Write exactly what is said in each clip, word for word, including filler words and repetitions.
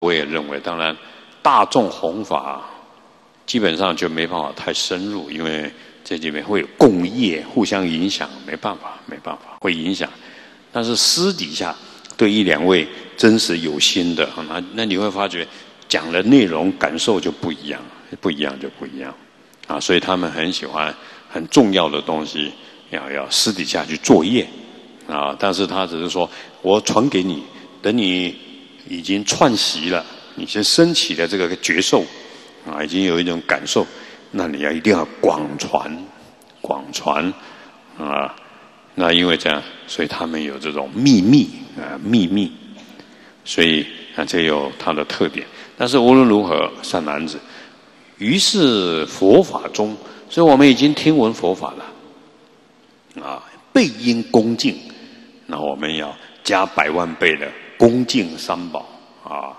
我也认为，当然大众弘法基本上就没办法太深入，因为这里面会有共业互相影响，没办法，没办法会影响。但是私底下对一两位真实有心的，那那你会发觉讲的内容感受就不一样，不一样就不一样啊！所以他们很喜欢很重要的东西，要要私底下去作业啊。但是他只是说我传给你，等你已经串习了，你先升起了这个觉受啊，已经有一种感受，那你要一定要广传，广传啊！那因为这样，所以他们有这种秘密啊，秘密，所以啊，这有它的特点。但是无论如何，善男子，于是佛法中，所以我们已经听闻佛法了啊，倍应恭敬，那我们要加百万倍的恭敬三宝啊，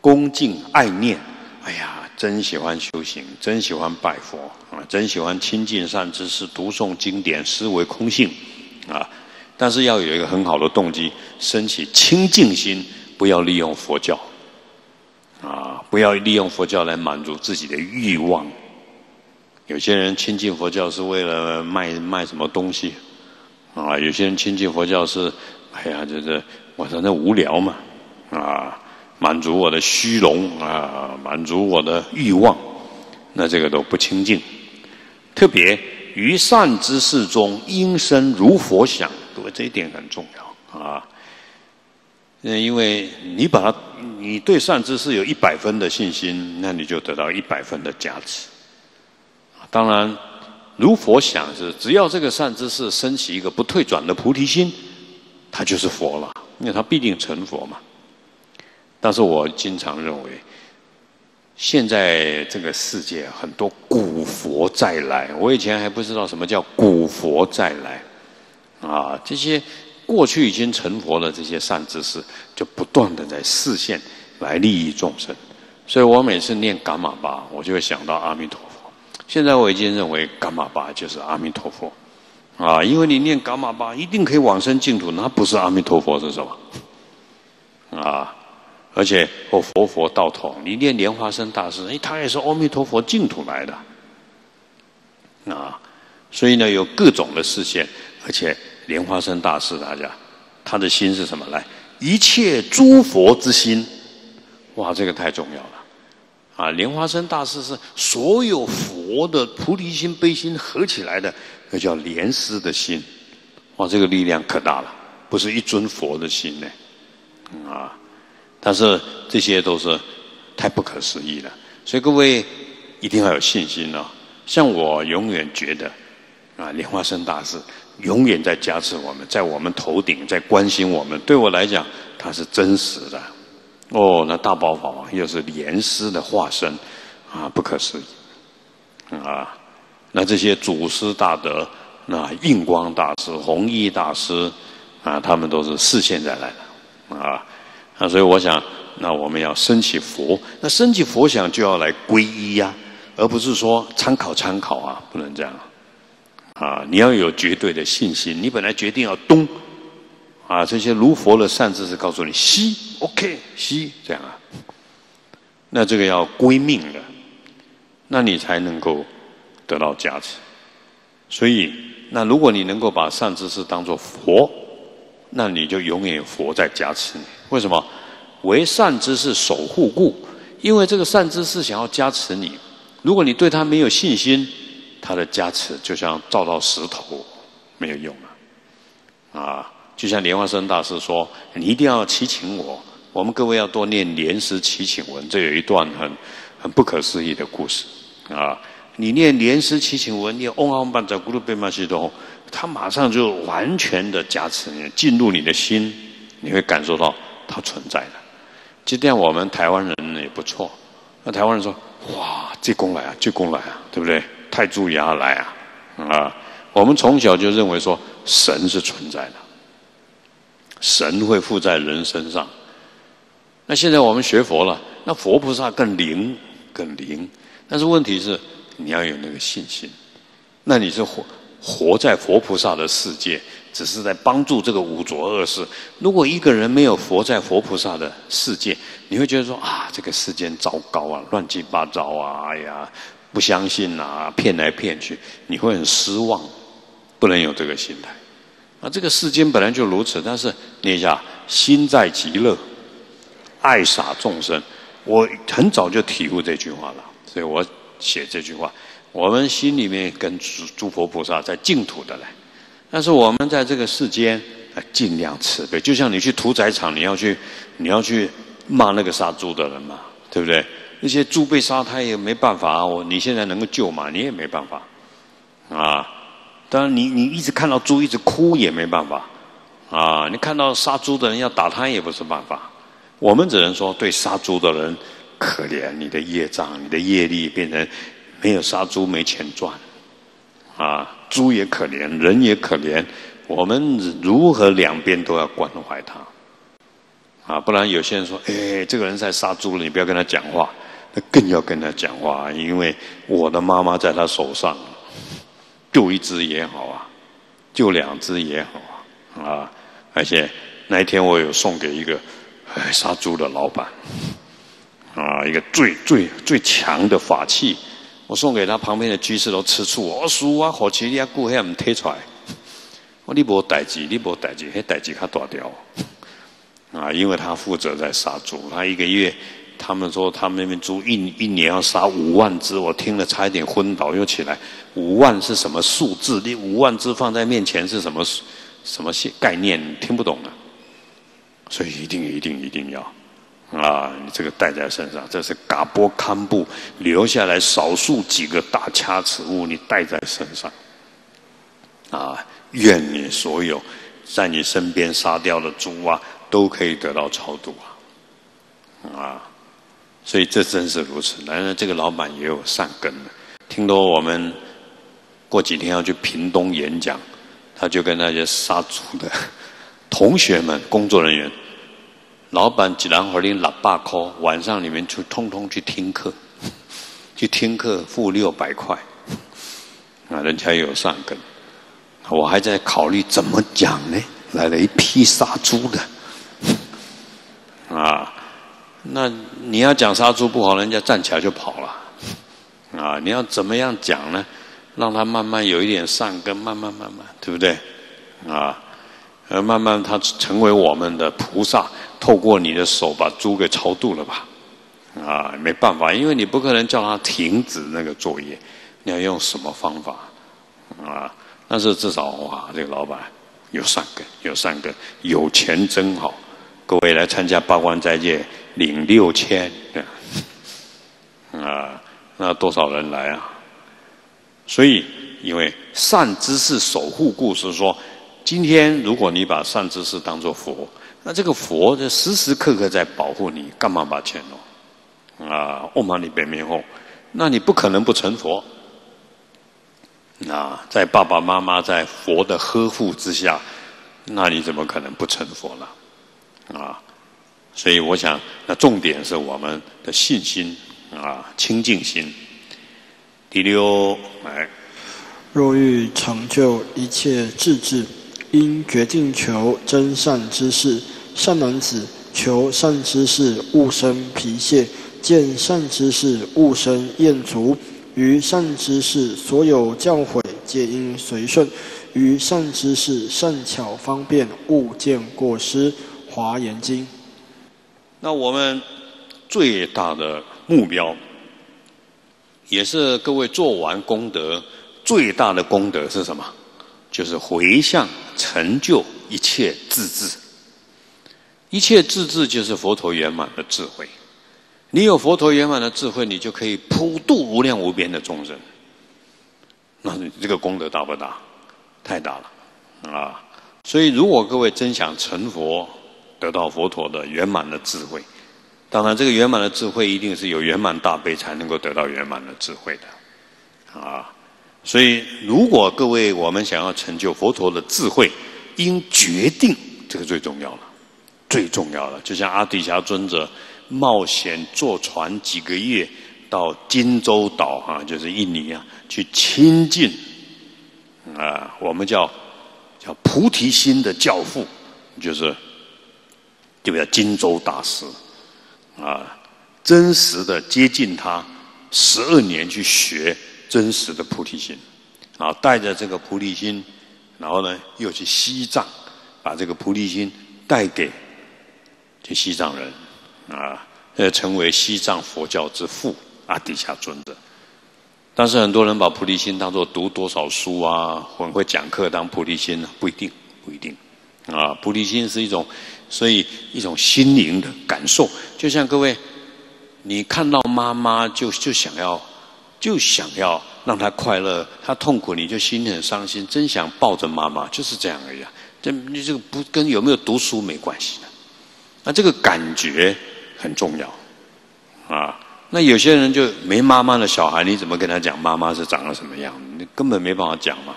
恭敬爱念。哎呀，真喜欢修行，真喜欢拜佛啊，真喜欢亲近善知识，读诵经典，思维空性啊。但是要有一个很好的动机，升起清净心，不要利用佛教啊，不要利用佛教来满足自己的欲望。有些人亲近佛教是为了卖卖什么东西啊，有些人亲近佛教是，哎呀，就是我反正无聊嘛啊。满足我的虚荣啊，满足我的欲望，那这个都不清净。特别于善知识中，应身如佛想，对，这一点很重要啊。因为你把它，你对善知识有一百分的信心，那你就得到一百分的价值。当然，如佛想是，只要这个善知识升起一个不退转的菩提心，他就是佛了，因为他必定成佛嘛。但是我经常认为，现在这个世界很多古佛再来，我以前还不知道什么叫古佛再来，啊，这些过去已经成佛的这些善知识，就不断的在示现来利益众生。所以我每次念噶玛巴，我就会想到阿弥陀佛。现在我已经认为噶玛巴就是阿弥陀佛，啊，因为你念噶玛巴一定可以往生净土，那不是阿弥陀佛是什么？啊。而且哦，佛佛道统，你念莲花生大师，哎，他也是阿弥陀佛净土来的，啊，所以呢有各种的视线，而且莲花生大师大家，他的心是什么？来，一切诸佛之心，哇，这个太重要了啊！莲花生大师是所有佛的菩提心、悲心合起来的，那叫莲师的心，哇，这个力量可大了，不是一尊佛的心呢，啊。但是这些都是太不可思议了，所以各位一定要有信心哦。像我永远觉得啊，莲花生大师永远在加持我们，在我们头顶，在关心我们。对我来讲，他是真实的。哦，那大宝法王又是莲师的化身啊，不可思议啊！那这些祖师大德，那印光大师、弘一大师啊，他们都是视现在来的啊。那所以我想，那我们要升起佛，那升起佛想就要来皈依呀、啊，而不是说参考参考啊，不能这样啊！你要有绝对的信心，你本来决定要东啊，这些如佛的善知识告诉你西 ，OK 西这样啊，那这个要归命的，那你才能够得到加持。所以，那如果你能够把善知识当作佛，那你就永远有佛在加持你。为什么？为善知识守护故，因为这个善知识想要加持你，如果你对他没有信心，他的加持就像照到石头，没有用了。啊，就像莲花生大师说：“你一定要祈请我。”我们各位要多念莲师祈请文，这有一段很很不可思议的故事啊！你念莲师祈请文，念嗡吽班扎咕噜贝玛西哆，他马上就完全的加持你，进入你的心，你会感受到它存在的。今天我们台湾人也不错，那台湾人说：“哇，济公来啊，济公来啊，对不对？泰铢也要来啊，啊！”我们从小就认为说神是存在的，神会附在人身上。那现在我们学佛了，那佛菩萨更灵，更灵。但是问题是，你要有那个信心。那你是活在佛菩萨的世界，只是在帮助这个五浊恶世。如果一个人没有活在佛菩萨的世界，你会觉得说啊，这个世间糟糕啊，乱七八糟啊，哎呀，不相信啊，骗来骗去，你会很失望。不能有这个心态。啊，这个世间本来就如此，但是你一下，心在极乐，爱洒众生。我很早就体悟这句话了，所以我写这句话。我们心里面跟诸佛菩萨在净土的来，但是我们在这个世间，尽量慈悲。就像你去屠宰场，你要去，你要去骂那个杀猪的人嘛，对不对？那些猪被杀，他也没办法啊。我你现在能够救嘛，你也没办法啊。当然你，你你一直看到猪一直哭也没办法啊。你看到杀猪的人要打他也不是办法。我们只能说对杀猪的人可怜，你的业障、你的业力变成。没有杀猪没钱赚，啊，猪也可怜，人也可怜，我们如何两边都要关怀他，啊，不然有些人说，哎，这个人在杀猪了，你不要跟他讲话，那更要跟他讲话，因为我的妈妈在他手上，救一只也好啊，救两只也好啊，啊，而且那一天我有送给一个，哎，杀猪的老板，啊，一个最最最强的法器。我送给他旁边的居士都吃醋，我输啊，火气你啊，顾遐唔提出来。我你无代志，你无代志，迄代志较大条。啊，因为他负责在杀猪，他一个月，他们说他们那边猪一一年要杀五万只，我听了差一点昏倒又起来。五万是什么数字？你五万只放在面前是什么什么概念？听不懂啊。所以一定一定一定要。啊，你这个带在身上，这是嘎波堪布留下来少数几个大掐指物，你带在身上。啊，愿你所有在你身边杀掉的猪啊，都可以得到超度啊！啊，所以这真是如此。当然，这个老板也有善根的。听说我们过几天要去屏东演讲，他就跟那些杀猪的同学们、工作人员。老板一人给你六百块，晚上你们就通通去听课，去听课付六百块，啊，人家有善根。我还在考虑怎么讲呢？来了一批杀猪的，啊，那你要讲杀猪不好，人家站起来就跑了，啊，你要怎么样讲呢？让他慢慢有一点善根，慢慢慢慢，对不对？啊。而慢慢，他成为我们的菩萨，透过你的手把猪给超度了吧？啊，没办法，因为你不可能叫他停止那个作业，你要用什么方法？啊，但是至少哇，这个老板有善根，有善根，有钱真好。各位来参加八关斋戒，领六千，啊，那多少人来啊？所以，因为善知识守护故事说。今天，如果你把善知识当作佛，那这个佛就时时刻刻在保护你，干嘛把钱弄？啊，唵嘛呢叭咪吽，那你不可能不成佛。啊，在爸爸妈妈在佛的呵护之下，那你怎么可能不成佛了？啊，所以我想，那重点是我们的信心啊，清净心。第六，来，若欲成就一切智智。应决定求真善知识，善男子求善知识，勿生疲懈；见善知识，勿生厌足。于善知识所有教诲，皆应随顺；于善知识善巧方便，勿见过失。《华严经》。那我们最大的目标，也是各位做完功德最大的功德是什么？就是回向成就一切智智，一切智智就是佛陀圆满的智慧。你有佛陀圆满的智慧，你就可以普度无量无边的众生。那这个功德大不大？太大了啊！所以，如果各位真想成佛，得到佛陀的圆满的智慧，当然这个圆满的智慧一定是有圆满大悲才能够得到圆满的智慧的啊。所以，如果各位我们想要成就佛陀的智慧，应决定这个最重要了，最重要了。就像阿底峡尊者冒险坐船几个月到金州岛啊，就是印尼啊，去亲近啊，我们叫叫菩提心的教父，就是就叫金州大师啊，真实的接近他十二年去学真实的菩提心，然后带着这个菩提心，然后呢又去西藏，把这个菩提心带给这西藏人啊，呃，成为西藏佛教之父阿底峡尊者。但是很多人把菩提心当作读多少书啊，很会讲课当菩提心啊，不一定，不一定啊。菩提心是一种，所以一种心灵的感受，就像各位，你看到妈妈就就想要，就想要让她快乐，她痛苦你就心里很伤心，真想抱着妈妈，就是这样而已啊。这你这个不跟有没有读书没关系的，那这个感觉很重要啊。那有些人就没妈妈的小孩，你怎么跟他讲妈妈是长得什么样？你根本没办法讲嘛。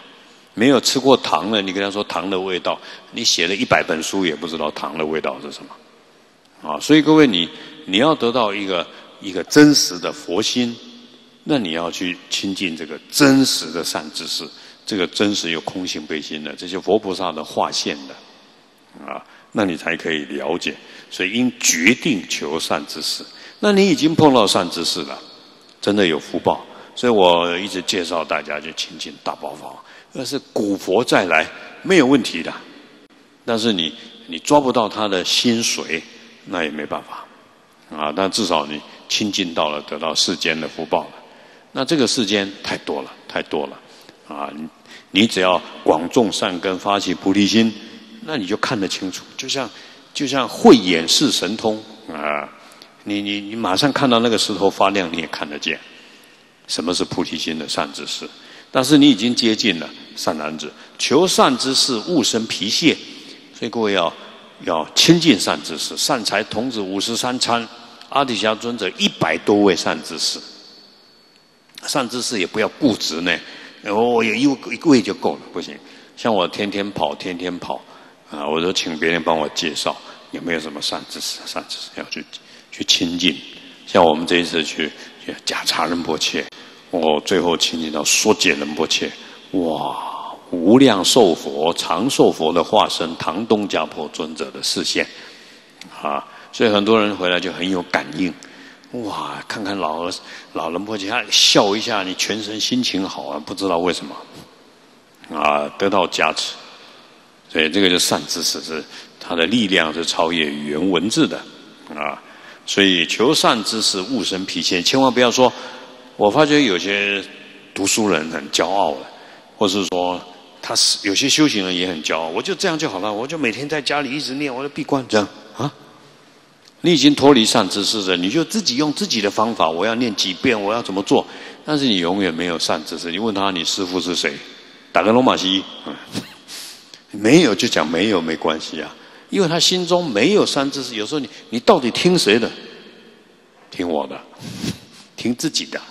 没有吃过糖的，你跟他说糖的味道，你写了一百本书也不知道糖的味道是什么啊！所以各位，你你要得到一个一个真实的佛心，那你要去亲近这个真实的善知识，这个真实有空性悲心的这些佛菩萨的化现的啊，那你才可以了解。所以应决定求善知识。那你已经碰到善知识了，真的有福报，所以我一直介绍大家去亲近大宝法王。那是古佛再来没有问题的，但是你你抓不到他的薪水，那也没办法啊。但至少你亲近到了，得到世间的福报了。那这个世间太多了，太多了啊！你你只要广种善根，发起菩提心，那你就看得清楚。就像就像慧眼识神通啊！你你你马上看到那个石头发亮，你也看得见什么是菩提心的善知识。但是你已经接近了善男子，求善知识勿生疲懈，所以各位要要亲近善知识。善财童子五十三参，阿底峡尊者一百多位善知识，善知识也不要固执呢，我有一位就够了，不行。像我天天跑，天天跑啊，我就请别人帮我介绍有没有什么善知识，善知识要去。去亲近，像我们这一次去贾察仁波切，我最后亲近到说解仁波切，哇，无量寿佛、长寿佛的化身，唐东家婆尊者的示现，啊，所以很多人回来就很有感应，哇，看看老老仁波切，他笑一下，你全身心情好啊，不知道为什么，啊，得到加持，所以这个就善知识是它的力量是超越语言文字的，啊。所以求善知识勿生疲懈，千万不要说。我发觉有些读书人很骄傲了，或是说他是有些修行人也很骄傲。我就这样就好了，我就每天在家里一直念，我就闭关这样啊。你已经脱离善知识了，你就自己用自己的方法，我要念几遍，我要怎么做？但是你永远没有善知识。你问他你师父是谁？打个罗马西、嗯，没有就讲没有，没关系啊。因为他心中没有善知识，有时候你你到底听谁的？听我的，听自己的，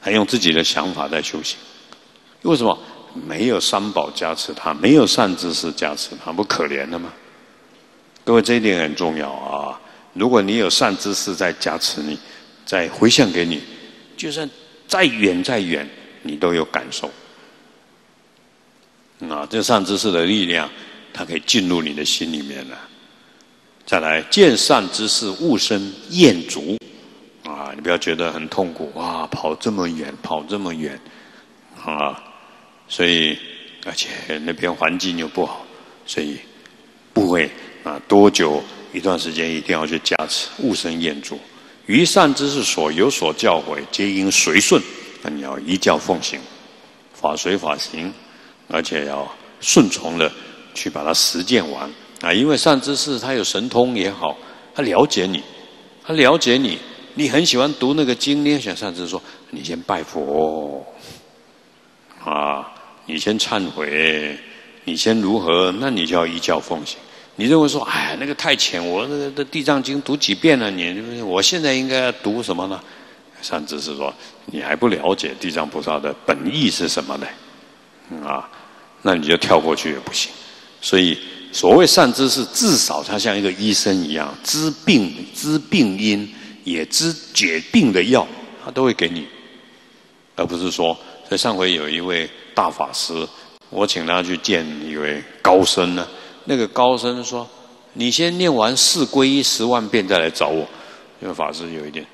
还用自己的想法在修行。为什么没有三宝加持他，没有善知识加持他，不可怜了吗？各位，这一点很重要啊！如果你有善知识在加持你，在回向给你，就算再远再远，你都有感受。啊，这善知识的力量。它可以进入你的心里面了。再来，见善知识勿生厌足啊！你不要觉得很痛苦啊，跑这么远，跑这么远啊！所以，而且那边环境又不好，所以不会啊。多久一段时间一定要去加持，勿生厌足。于善知识所有所教诲，皆应随顺。那你要依教奉行，法随法行，而且要顺从的。去把它实践完啊！因为善知识他有神通也好，他了解你，他了解你，你很喜欢读那个经，你也想善知识说：“你先拜佛啊，你先忏悔，你先如何？”那你就要依教奉行。你认为说：“哎，那个太浅，我那个《地藏经》读几遍了？你我现在应该读什么呢？”善知识说：“你还不了解地藏菩萨的本意是什么呢？啊，那你就跳过去也不行。”所以，所谓善知识，至少他像一个医生一样，知病、知病因，也知解病的药，他都会给你，而不是说。所以上回有一位大法师，我请他去见一位高僧呢、啊。那个高僧说：“你先念完四皈依十万遍再来找我。”因为法师有一点